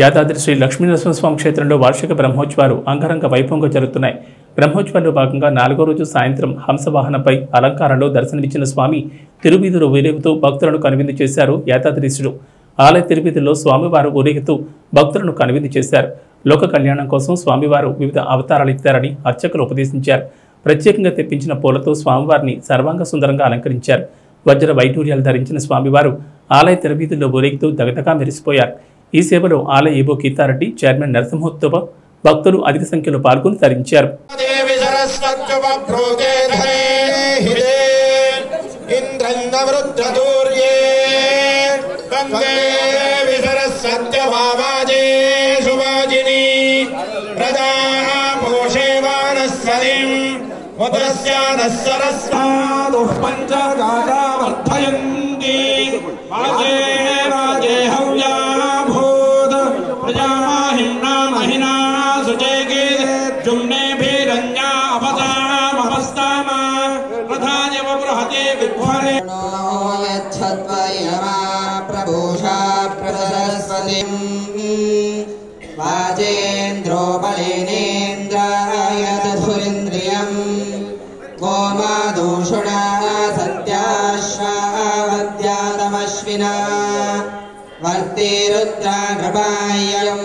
యాదాద్రి శ్రీ లక్ష్మీనరసింహస్వామి క్షేత్రంలో వార్షిక బ్రహ్మోత్సవాలు అంగరంగ వైభవంగా జరుగుతున్నాయి। బ్రహ్మోత్సవాల్లో భాగంగా 4వ రోజు సాయంత్రం హంసవాహనంపై అలంకారంలో దర్శనమిచ్చిన స్వామి తిరువీధులు ఊరేగుతూ భక్తులను కనువిందు చేశారు। యాదాద్రీశ్వరుడు ఆలయ తిరువీధుల్లో స్వామివారు ఊరేగుతూ భక్తులను కనువిందు చేశారు। లోక కళ్యాణం కోసం స్వామివారు వివిధ అవతారాలు ఎత్తారని అర్చకులు ఉపదేశించారు। ప్రత్యేకంగా తెప్పించిన పూలతో స్వామివారిని సర్వాంగ సుందరంగా అలంకరించారు। వజ్ర వైఢూర్యాలు ధరించిన స్వామివారు ఆలయ తిరువీధుల్లో ఊరేగుతూ దగదగా మెరిసిపోయారు। ఈ సేవలో ఆలయ ఈవో గీతారెడ్డి, చైర్మన్ నరసింహోత్సవ భక్తులు అధిక సంఖ్యలో పాల్గొని తరించారు। प्रभूषा प्रसरस्वती वाजेन्द्रो बलिनेन्द्राय सुरेन्द्रियं गोमादूषणा सत्याश्वावद्यातमश्विना वर्तिरुद्रागृपायं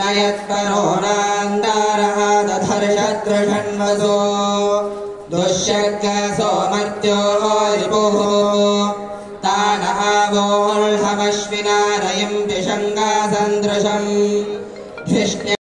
नयत्परोनान्दारः दधर्षदृषण्वसो दुष्यक्क सोमर्त्यो रिपुः तानहावोल्हमश्विनारयं विषङ्गासन्दृशं धिष्णे